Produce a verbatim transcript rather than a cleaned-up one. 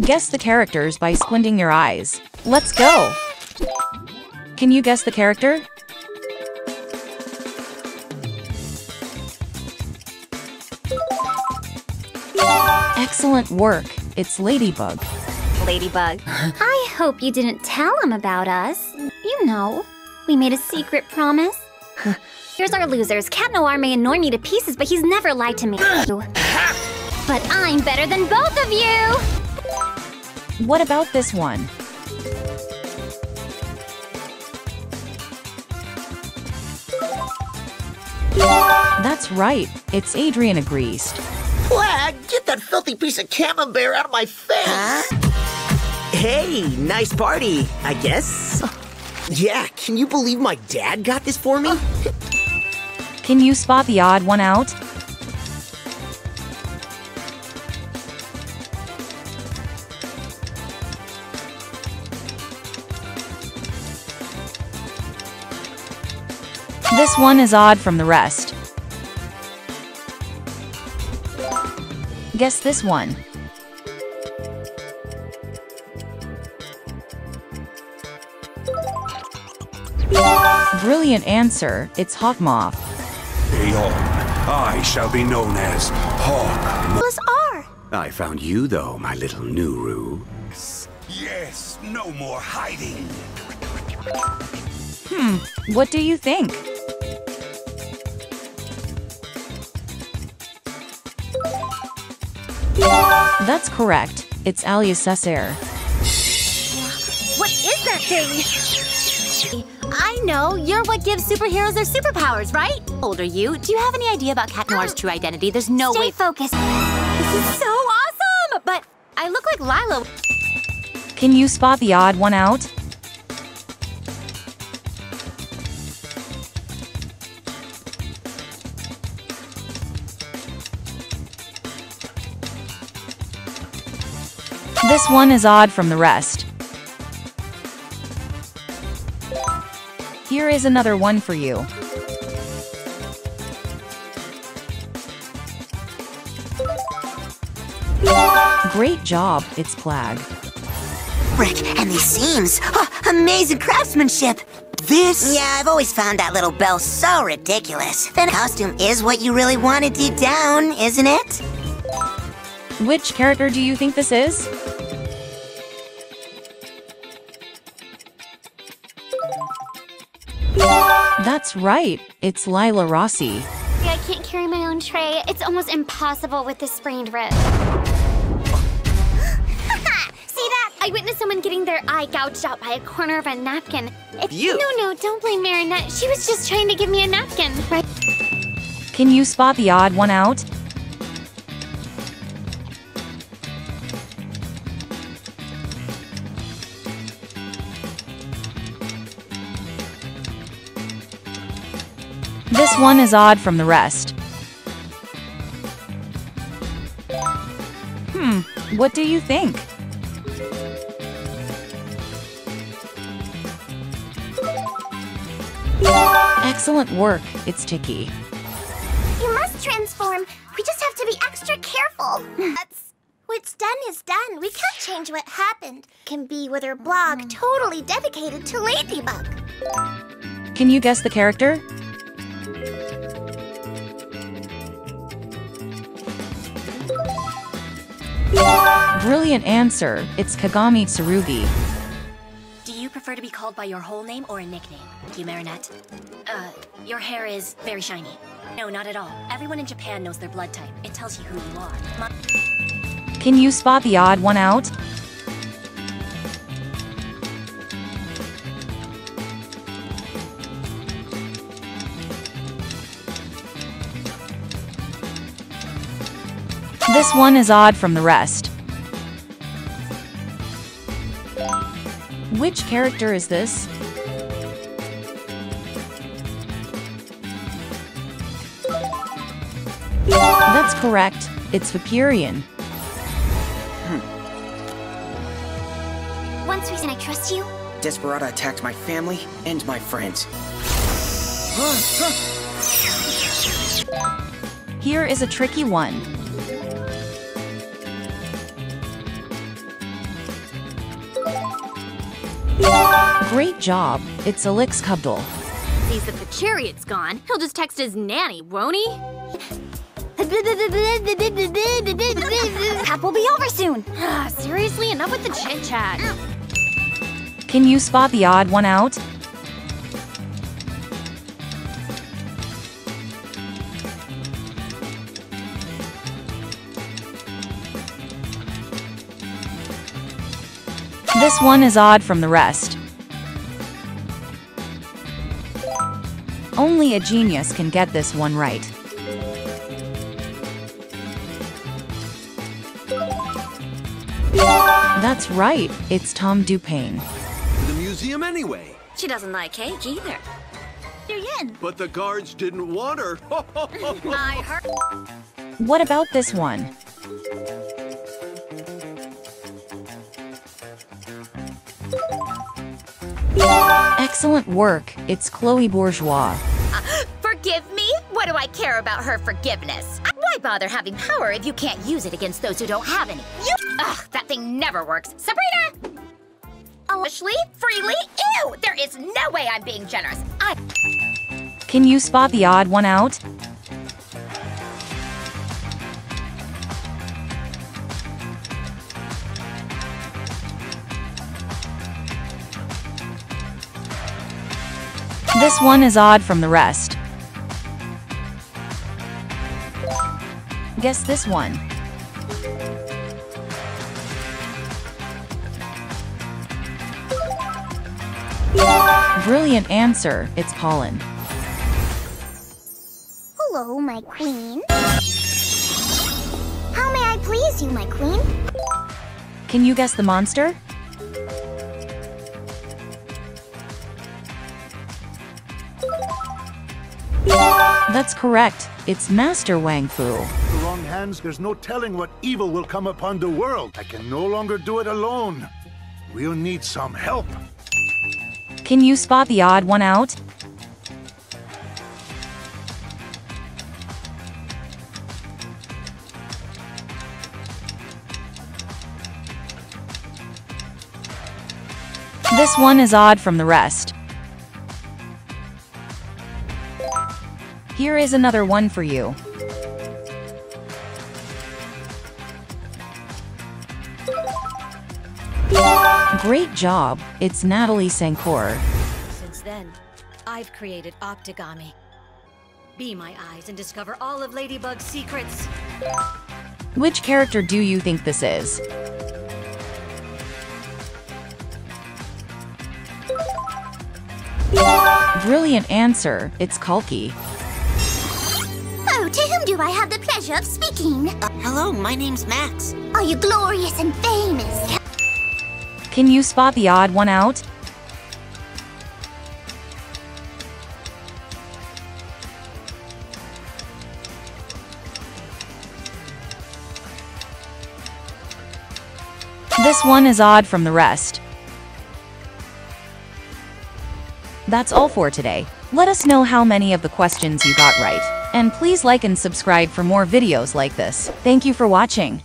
Guess the characters by squinting your eyes. Let's go! Can you guess the character? Excellent work. It's Ladybug. Ladybug. I hope you didn't tell him about us. You know, we made a secret promise. Here's our losers. Cat Noir may annoy me to pieces, but he's never lied to me. But I'm better than both of you! What about this one? That's right. It's Adrien Agreste. Plagg, get that filthy piece of camembert out of my face! Huh? Hey, nice party, I guess. Yeah, can you believe my dad got this for me? Can you spot the odd one out? This one is odd from the rest. Guess this one. Brilliant answer, it's Hawk Moth. Aeon, I shall be known as Hawk Moth. R. I found you though, my little Nuru. Yes, no more hiding. Hmm, what do you think? That's correct. It's Alya Césaire. What is that thing? I know, you're what gives superheroes their superpowers, right? Older you, do you have any idea about Cat Noir's true identity? There's no way— Stay focused. This is so awesome! But I look like Lila. Can you spot the odd one out? This one is odd from the rest. Here is another one for you. Great job, it's Plagg. Brick and these seams! Oh, amazing craftsmanship! This? Yeah, I've always found that little bell so ridiculous. That costume is what you really wanted deep down, isn't it? Which character do you think this is? That's right, it's Lila Rossi. I can't carry my own tray. It's almost impossible with this sprained wrist. See that? I witnessed someone getting their eye gouged out by a corner of a napkin. It's you. No, no, don't blame Marinette. She was just trying to give me a napkin. Right? Can you spot the odd one out? This one is odd from the rest. Hmm, what do you think? Excellent work, it's Tikki. You must transform. We just have to be extra careful. That's, what's done is done. We can't change what happened. Can be with her blog totally dedicated to Ladybug. Can you guess the character? Brilliant answer, it's Kagami Tsurugi. Do you prefer to be called by your whole name or a nickname? Thank you, Marinette. Uh, your hair is very shiny. No, not at all. Everyone in Japan knows their blood type. It tells you who you are. My Can you spot the odd one out? This one is odd from the rest. Which character is this? That's correct. It's Viperion. Hmm. Once reason I trust you. Desperado attacked my family and my friends. Here is a tricky one. Great job. It's Alix Kubdel. Sees that the chariot's gone. He'll just text his nanny, won't he? That will be over soon. Seriously, enough with the chit-chat. Can you spot the odd one out? This one is odd from the rest. Only a genius can get this one right. That's right, it's Tom Dupain. The museum anyway. She doesn't like cake either. But the guards didn't want her. I heard. What about this one? Excellent work. It's Chloé Bourgeois. Uh, forgive me? What do I care about her forgiveness? Why bother having power if you can't use it against those who don't have any? You Ugh, that thing never works. Sabrina! Alishly? Freely? Ew! There is no way I'm being generous. I Can you spot the odd one out? This one is odd from the rest. Guess this one. Brilliant answer, it's Pollen. Hello, my queen. How may I please you, my queen? Can you guess the monster? That's correct. It's Master Wang Fu. With the wrong hands, there's no telling what evil will come upon the world. I can no longer do it alone. We'll need some help. Can you spot the odd one out? This one is odd from the rest. Here is another one for you. Great job, it's Nathalie Sancoeur. Since then, I've created Optigami. Be my eyes and discover all of Ladybug's secrets. Which character do you think this is? Brilliant answer, it's Kalki. To whom do I have the pleasure of speaking? Uh, hello, my name's Max. Are you glorious and famous? Can you spot the odd one out? This one is odd from the rest. That's all for today. Let us know how many of the questions you got right. And please like and subscribe for more videos like this. Thank you for watching.